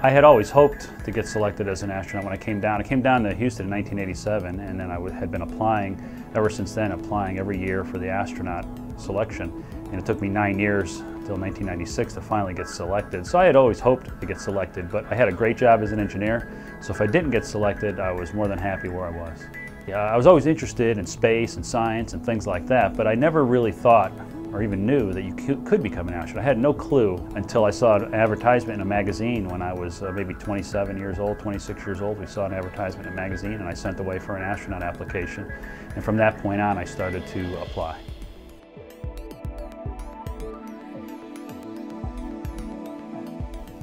I had always hoped to get selected as an astronaut when I came down. I came down to Houston in 1987, and then I had been applying ever since then, applying every year for the astronaut selection. And it took me 9 years till 1996 to finally get selected. So I had always hoped to get selected, but I had a great job as an engineer. So if I didn't get selected, I was more than happy where I was. Yeah, I was always interested in space and science and things like that, but I never really thought or even knew that you could become an astronaut. I had no clue until I saw an advertisement in a magazine when I was maybe 27 years old, 26 years old. We saw an advertisement in a magazine and I sent away for an astronaut application. And from that point on, I started to apply.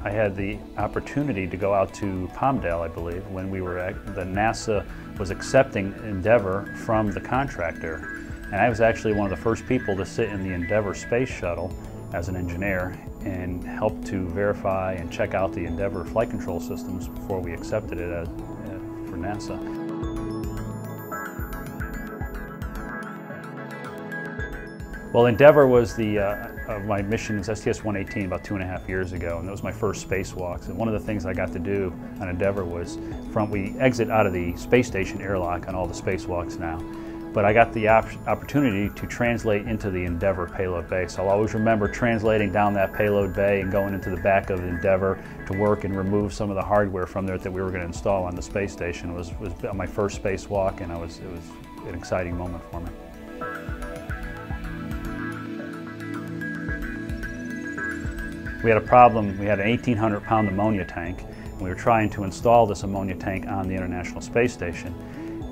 I had the opportunity to go out to Palmdale, I believe, when we were the NASA was accepting Endeavour from the contractor. And I was actually one of the first people to sit in the Endeavour space shuttle as an engineer and help to verify and check out the Endeavour flight control systems before we accepted it for NASA. Well, Endeavour was the of my missions, STS-118, about 2.5 years ago, and that was my first spacewalks. And one of the things I got to do on Endeavour was we exit out of the space station airlock on all the spacewalks now. But I got the opportunity to translate into the Endeavour payload bay. So I'll always remember translating down that payload bay and going into the back of Endeavour to work and remove some of the hardware from there that we were going to install on the space station. It was my first spacewalk, and it was an exciting moment for me. We had a problem. We had an 1,800-pound ammonia tank, and we were trying to install this ammonia tank on the International Space Station.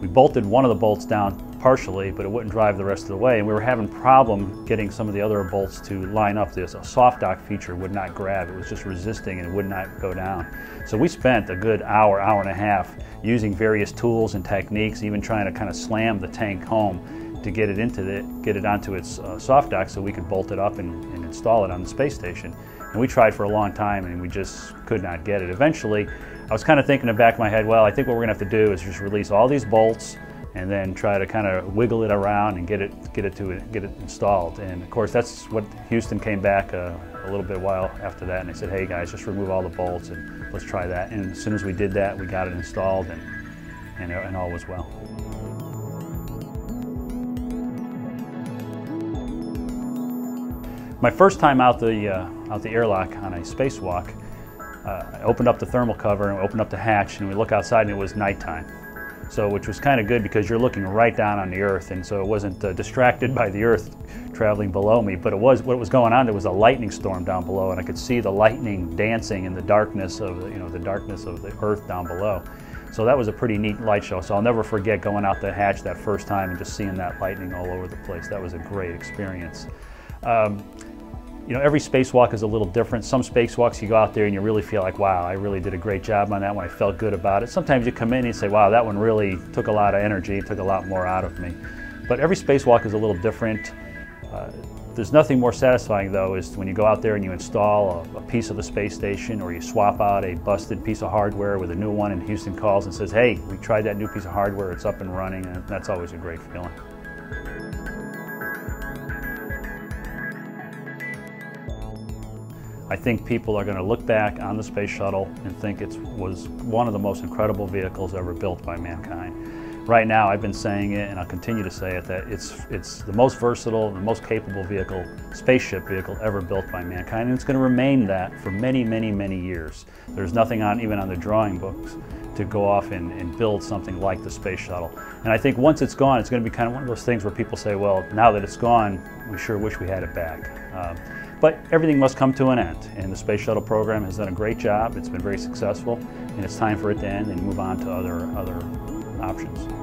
We bolted one of the bolts down partially, but it wouldn't drive the rest of the way, and we were having a problem getting some of the other bolts to line up. This soft dock feature would not grab. It was just resisting and it would not go down. So we spent a good hour, hour and a half using various tools and techniques, even trying to kind of slam the tank home to get it onto its soft dock so we could bolt it up and install it on the space station. And we tried for a long time and we just could not get it. Eventually, I was kind of thinking in the back of my head, well, I think what we're going to have to do is just release all these bolts and then try to kind of wiggle it around and get it installed. And of course, that's what Houston came back a little bit while after that, and they said, hey guys, just remove all the bolts and let's try that. And as soon as we did that, we got it installed and all was well. My first time out the airlock on a spacewalk, I opened up the thermal cover and opened up the hatch, and we look outside and it was nighttime. So, which was kind of good because you're looking right down on the Earth, and so it wasn't distracted by the Earth traveling below me. But what was going on, there was a lightning storm down below, and I could see the lightning dancing in the darkness of the darkness of the Earth down below. So that was a pretty neat light show. So I'll never forget going out the hatch that first time and just seeing that lightning all over the place. That was a great experience. You know, every spacewalk is a little different. Some spacewalks you go out there and you really feel like, wow, I really did a great job on that one. I felt good about it. Sometimes you come in and you say, wow, that one really took a lot of energy, took a lot more out of me. But every spacewalk is a little different. There's nothing more satisfying, though, is when you go out there and you install a piece of the space station, or you swap out a busted piece of hardware with a new one, and Houston calls and says, hey, we tried that new piece of hardware, it's up and running, and that's always a great feeling. I think people are going to look back on the space shuttle and think it was one of the most incredible vehicles ever built by mankind. Right now, I've been saying it, and I'll continue to say it, that it's the most versatile, the most capable vehicle, spaceship vehicle ever built by mankind, and it's going to remain that for many, many, many years. There's nothing even on the drawing books to go off and build something like the space shuttle. And I think once it's gone, it's going to be kind of one of those things where people say, well, now that it's gone, we sure wish we had it back. But everything must come to an end, and the space shuttle program has done a great job. It's been very successful, and it's time for it to end and move on to other options.